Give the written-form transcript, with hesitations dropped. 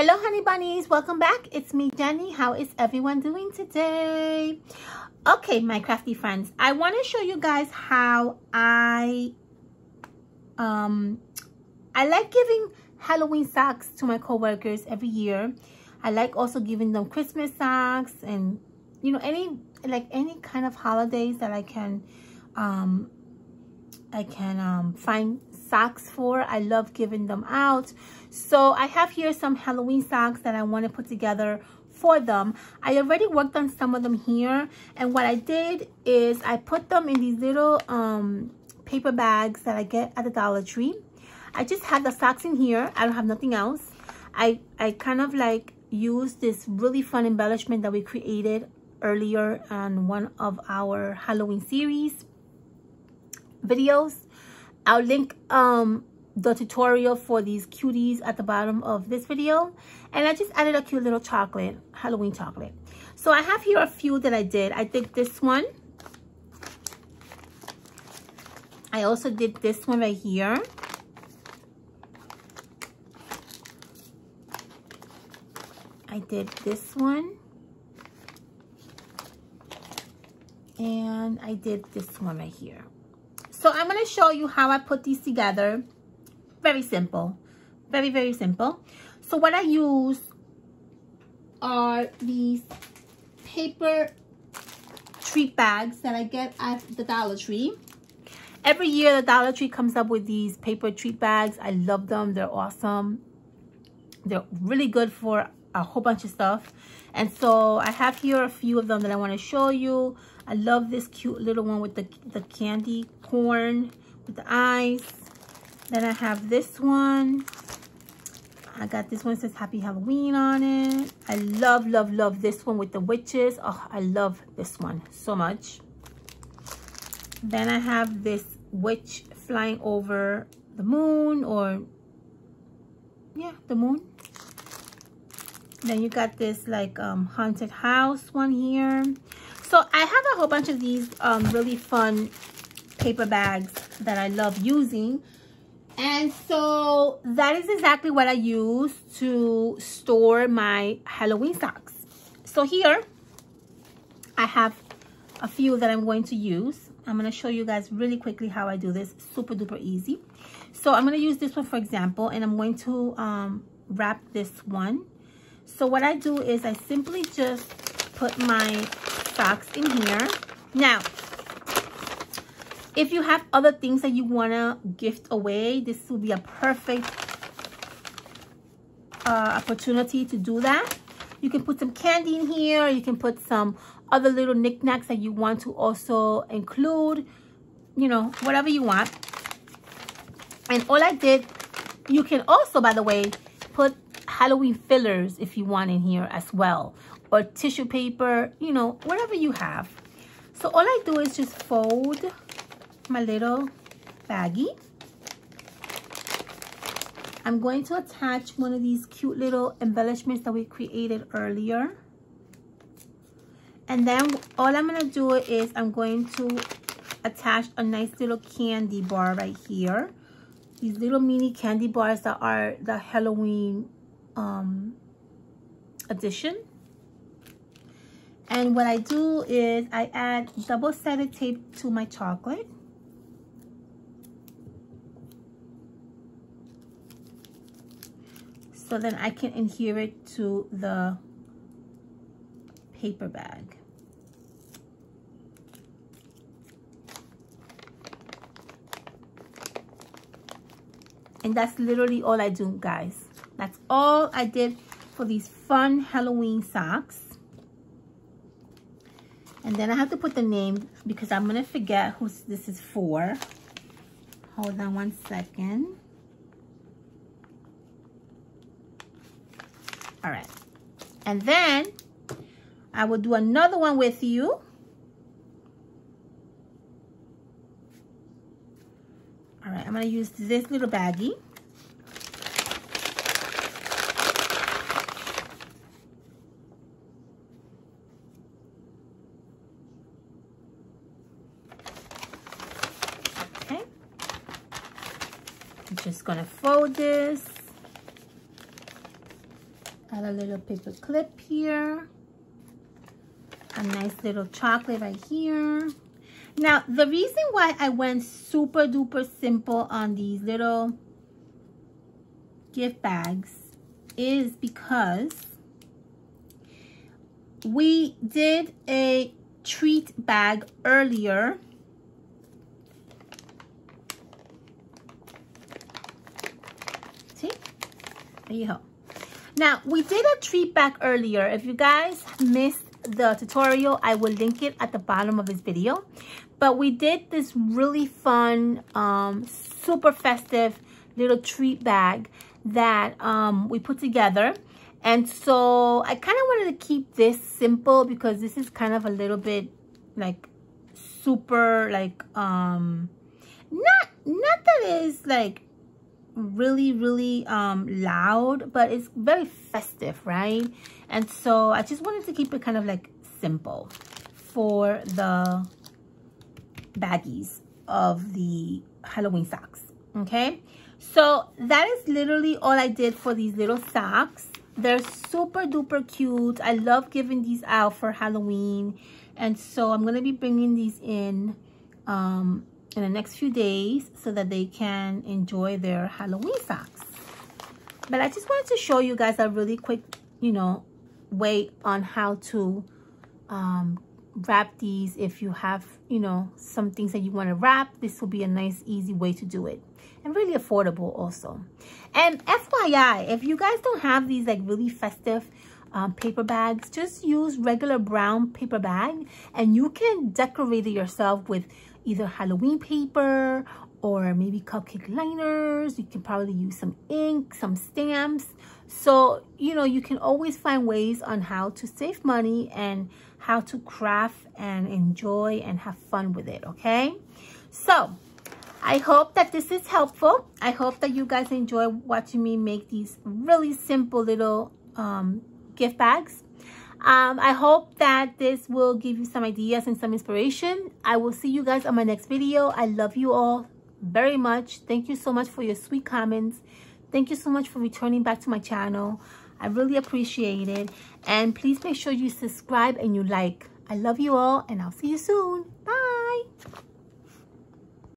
Hello honey bunnies, welcome back. It's me, Jenny. How is everyone doing today? Okay, my crafty friends, I want to show you guys how I like giving Halloween socks to my co-workers every year. I like also giving them Christmas socks and, you know, any kind of holidays that I can find socks for. I love giving them out. So I have here some Halloween socks that I want to put together for them. I already worked on some of them here, and what I did is I put them in these little paper bags that I get at the Dollar Tree. I just had the socks in here. I don't have nothing else. I kind of like used this really fun embellishment that we created earlier on one of our Halloween series videos. I'll link the tutorial for these cuties at the bottom of this video. And I just added a cute little chocolate, Halloween chocolate. So I have here a few that I did. I did this one. I also did this one right here. I did this one. And I did this one right here. So I'm going to show you how I put these together. Very simple. Very, very simple. So what I use are these paper treat bags that I get at the Dollar Tree. Every year the Dollar Tree comes up with these paper treat bags. I love them. They're awesome. They're really good for a whole bunch of stuff. And so I have here a few of them that I want to show you. I love this cute little one with the candy corn with the eyes. Then I have this one. I got this one that says Happy Halloween on it. I love, love, love this one with the witches. Oh, I love this one so much. Then I have this witch flying over the moon, or yeah, the moon. Then you got this like haunted house one here. So I have a whole bunch of these really fun paper bags that I love using. And so that is exactly what I use to store my Halloween socks. So here I have a few that I'm going to use. I'm going to show you guys really quickly how I do this. Super duper easy. So I'm going to use this one, for example, and I'm going to wrap this one. So what I do is I simply just put my socks in here. Now, if you have other things that you want to gift away, this will be a perfect opportunity to do that. You can put some candy in here. You can put some other little knickknacks that you want to also include, you know, whatever you want. And all I did, you can also, by the way, put Halloween fillers if you want in here as well, or tissue paper, you know, whatever you have. So all I do is just fold my little baggie. I'm going to attach one of these cute little embellishments that we created earlier. And then all I'm going to do is I'm going to attach a nice little candy bar right here. These little mini candy bars that are the Halloween edition. And what I do is I add double-sided tape to my chocolate. So then I can adhere it to the paper bag. And that's literally all I do, guys. That's all I did for these fun Halloween socks. And then I have to put the name because I'm going to forget who this is for. Hold on one second. All right. And then I will do another one with you. All right. I'm going to use this little baggie. Just gonna fold this Got a little paper clip here. A nice little chocolate right here. Now, the reason why I went super duper simple on these little gift bags is because we did a treat bag earlier. See? There you go. Now, we did a treat bag earlier. If you guys missed the tutorial, I will link it at the bottom of this video. But we did this really fun, super festive little treat bag that we put together. And so I kind of wanted to keep this simple because this is kind of a little bit like super like not that it's like really loud, but it's very festive, right? And so I just wanted to keep it kind of like simple for the baggies of the Halloween socks. Okay, so that is literally all I did for these little socks. They're super duper cute. I love giving these out for Halloween, and so I'm going to be bringing these in the next few days so that they can enjoy their Halloween socks. But I just wanted to show you guys a really quick, you know, way on how to wrap these. If you have, you know, some things that you want to wrap, this will be a nice easy way to do it, and really affordable also. And FYI, if you guys don't have these like really festive paper bags, just use regular brown paper bag and you can decorate it yourself with either Halloween paper or maybe cupcake liners. You can probably use some ink, some stamps. So, you know, you can always find ways on how to save money and how to craft and enjoy and have fun with it, okay? So, I hope that this is helpful. I hope that you guys enjoy watching me make these really simple little gift bags. I hope that this will give you some ideas and some inspiration. I will see you guys on my next video. I love you all very much. Thank you so much for your sweet comments. Thank you so much for returning back to my channel. I really appreciate it. And please make sure you subscribe and you like. I love you all, and I'll see you soon. Bye.